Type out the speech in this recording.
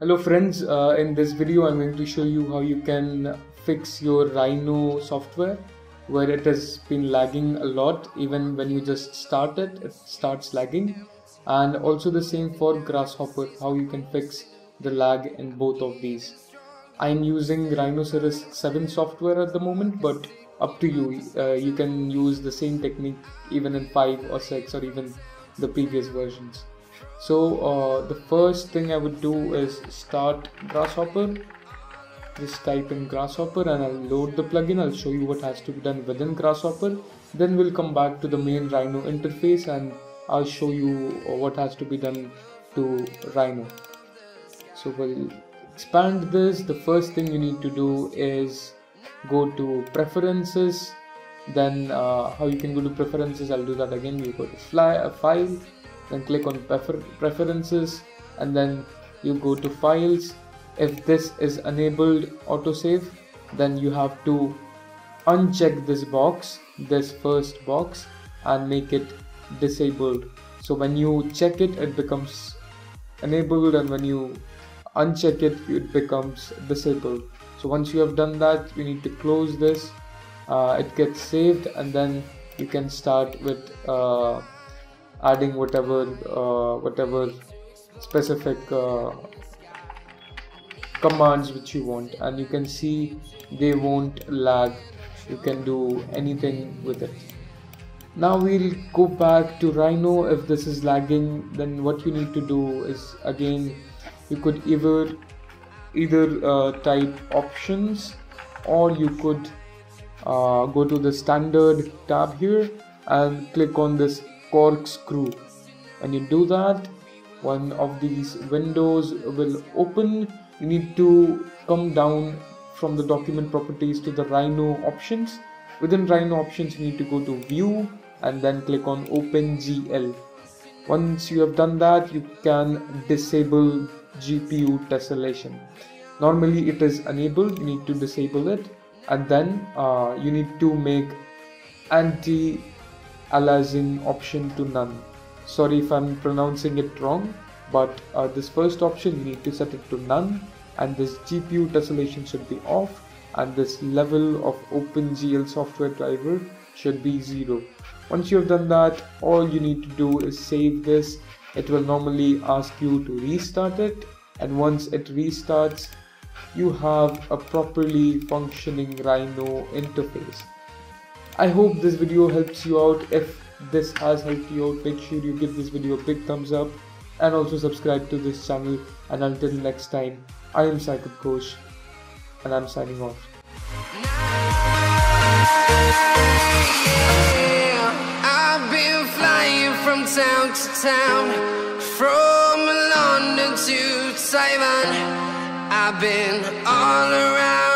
Hello friends, in this video I'm going to show you how you can fix your Rhino software where it has been lagging a lot. Even when you just start it, it starts lagging, and also the same for Grasshopper, how you can fix the lag in both of these. I'm using Rhinoceros 7 software at the moment, but up to you, you can use the same technique even in 5 or 6 or even the previous versions. So the first thing I would do is start Grasshopper. Just type in Grasshopper and I'll load the plugin. I'll show you what has to be done within Grasshopper. Then we'll come back to the main Rhino interface and I'll show you what has to be done to Rhino. So we'll expand this. The first thing you need to do is go to preferences. Then how you can go to preferences, I'll do that again. You go to file, then click on preferences, and then you go to files. If this is enabled autosave, then you have to uncheck this box, this first box, and make it disabled. So when you check it, it becomes enabled, and when you uncheck it, it becomes disabled. So once you have done that, you need to close this. It gets saved, and then you can start with adding whatever specific commands which you want, and you can see they won't lag. You can do anything with it. Now we'll go back to Rhino. If this is lagging, then what you need to do is, again, you could either type options, or you could go to the standard tab here and click on this corkscrew. When you do that, one of these windows will open. You need to come down from the document properties to the Rhino options. Within Rhino options, you need to go to view and then click on OpenGL. Once you have done that, you can disable GPU tessellation. Normally it is enabled, you need to disable it, and then you need to make anti-aliasing option to none. Sorry if I'm pronouncing it wrong, but this first option you need to set it to none, and this GPU tessellation should be off, and this level of OpenGL software driver should be 0. Once you have done that, all you need to do is save this. It will normally ask you to restart it, and once it restarts, you have a properly functioning Rhino interface. I hope this video helps you out. If this has helped you out, make sure you give this video a big thumbs up and also subscribe to this channel. And until next time, I am Saikat Koush and I'm signing off. I've been flying from town to town, from London to Taiwan. I've been all around.